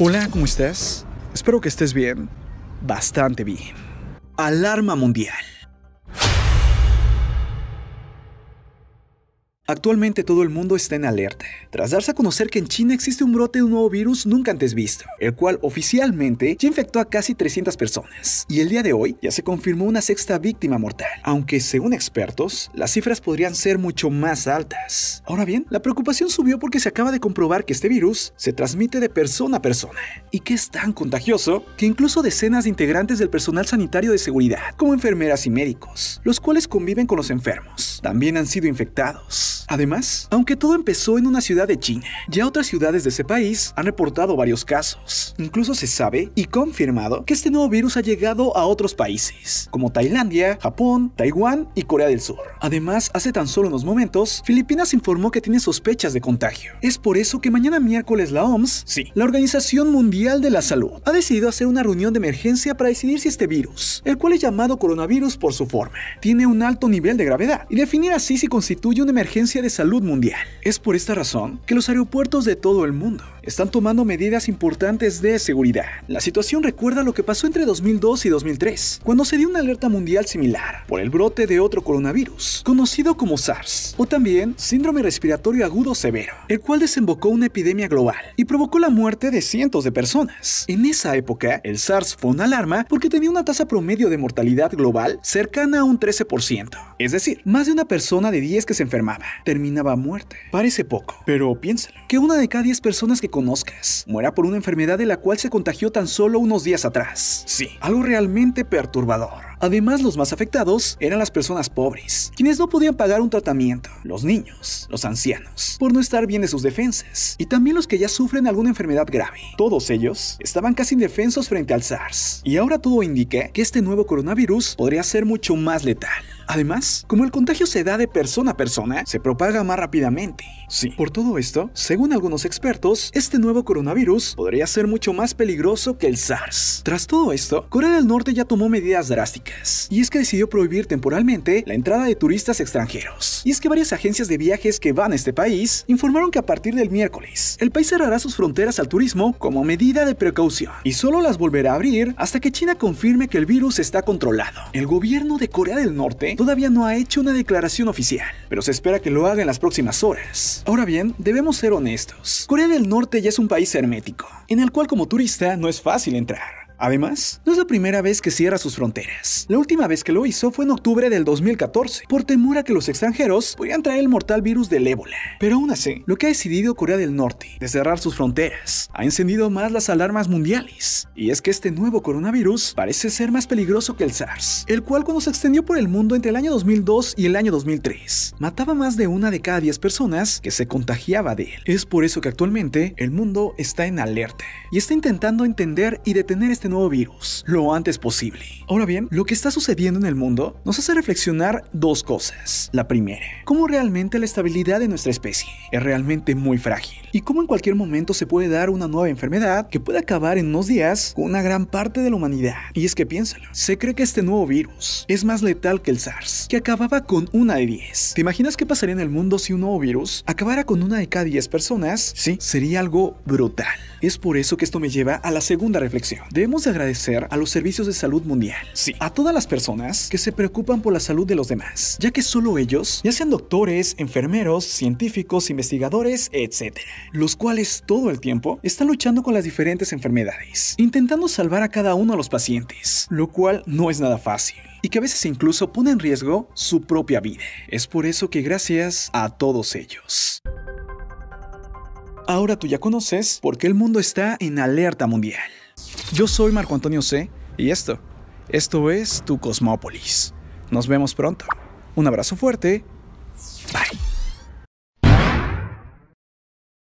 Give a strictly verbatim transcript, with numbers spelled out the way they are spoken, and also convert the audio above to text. Hola, ¿cómo estás? Espero que estés bien. Bastante bien. Alarma mundial. Actualmente todo el mundo está en alerta, tras darse a conocer que en China existe un brote de un nuevo virus nunca antes visto, el cual oficialmente ya infectó a casi trescientas personas, y el día de hoy ya se confirmó una sexta víctima mortal, aunque según expertos, las cifras podrían ser mucho más altas. Ahora bien, la preocupación subió porque se acaba de comprobar que este virus se transmite de persona a persona, y que es tan contagioso que incluso decenas de integrantes del personal sanitario de seguridad, como enfermeras y médicos, los cuales conviven con los enfermos, también han sido infectados. Además, aunque todo empezó en una ciudad de China, ya otras ciudades de ese país han reportado varios casos. Incluso se sabe y confirmado que este nuevo virus ha llegado a otros países, como Tailandia, Japón, Taiwán y Corea del Sur. Además, hace tan solo unos momentos, Filipinas informó que tiene sospechas de contagio. Es por eso que mañana miércoles la O M S, sí, la Organización Mundial de la Salud, ha decidido hacer una reunión de emergencia para decidir si este virus, el cual es llamado coronavirus por su forma, tiene un alto nivel de gravedad y definir así si constituye una emergencia de salud mundial. Es por esta razón que los aeropuertos de todo el mundo están tomando medidas importantes de seguridad. La situación recuerda lo que pasó entre dos mil dos y dos mil tres, cuando se dio una alerta mundial similar por el brote de otro coronavirus, conocido como SARS, o también síndrome respiratorio agudo severo, el cual desembocó una epidemia global y provocó la muerte de cientos de personas. En esa época, el SARS fue una alarma porque tenía una tasa promedio de mortalidad global cercana a un trece por ciento, es decir, más de una persona de diez que se enfermaba terminaba muerta. Parece poco, pero piénsalo, que una de cada diez personas que conozcas muera por una enfermedad de la cual se contagió tan solo unos días atrás. Sí, algo realmente perturbador. Además, los más afectados eran las personas pobres, quienes no podían pagar un tratamiento, los niños, los ancianos, por no estar bien de sus defensas, y también los que ya sufren alguna enfermedad grave. Todos ellos estaban casi indefensos frente al SARS, y ahora todo indica que este nuevo coronavirus podría ser mucho más letal. Además, como el contagio se da de persona a persona, se propaga más rápidamente. Sí, por todo esto, según algunos expertos, este nuevo coronavirus podría ser mucho más peligroso que el SARS. Tras todo esto, Corea del Norte ya tomó medidas drásticas, y es que decidió prohibir temporalmente la entrada de turistas extranjeros. Y es que varias agencias de viajes que van a este país informaron que a partir del miércoles, el país cerrará sus fronteras al turismo como medida de precaución, y solo las volverá a abrir hasta que China confirme que el virus está controlado. El gobierno de Corea del Norte todavía no ha hecho una declaración oficial, pero se espera que lo haga en las próximas horas. Ahora bien, debemos ser honestos. Corea del Norte ya es un país hermético, en el cual como turista no es fácil entrar. Además, no es la primera vez que cierra sus fronteras. La última vez que lo hizo fue en octubre del dos mil catorce, por temor a que los extranjeros pudieran traer el mortal virus del ébola. Pero aún así, lo que ha decidido Corea del Norte de cerrar sus fronteras ha encendido más las alarmas mundiales. Y es que este nuevo coronavirus parece ser más peligroso que el SARS, el cual cuando se extendió por el mundo entre el año dos mil dos y el año dos mil tres, mataba más de una de cada diez personas que se contagiaba de él. Es por eso que actualmente el mundo está en alerta y está intentando entender y detener este nuevo virus lo antes posible. Ahora bien, lo que está sucediendo en el mundo nos hace reflexionar dos cosas. La primera, cómo realmente la estabilidad de nuestra especie es realmente muy frágil y cómo en cualquier momento se puede dar una nueva enfermedad que puede acabar en unos días con una gran parte de la humanidad. Y es que piénsalo, se cree que este nuevo virus es más letal que el SARS, que acababa con una de diez. ¿Te imaginas qué pasaría en el mundo si un nuevo virus acabara con una de cada diez personas? Sí, sería algo brutal. Es por eso que esto me lleva a la segunda reflexión. Debemos de agradecer a los servicios de salud mundial, sí, a todas las personas que se preocupan por la salud de los demás, ya que solo ellos, ya sean doctores, enfermeros, científicos, investigadores, etcétera, los cuales todo el tiempo están luchando con las diferentes enfermedades, intentando salvar a cada uno de los pacientes, lo cual no es nada fácil, y que a veces incluso pone en riesgo su propia vida. Es por eso que gracias a todos ellos. Ahora tú ya conoces por qué el mundo está en alerta mundial. Yo soy Marco Antonio C y esto, esto es Tu Cosmópolis. Nos vemos pronto. Un abrazo fuerte. Bye.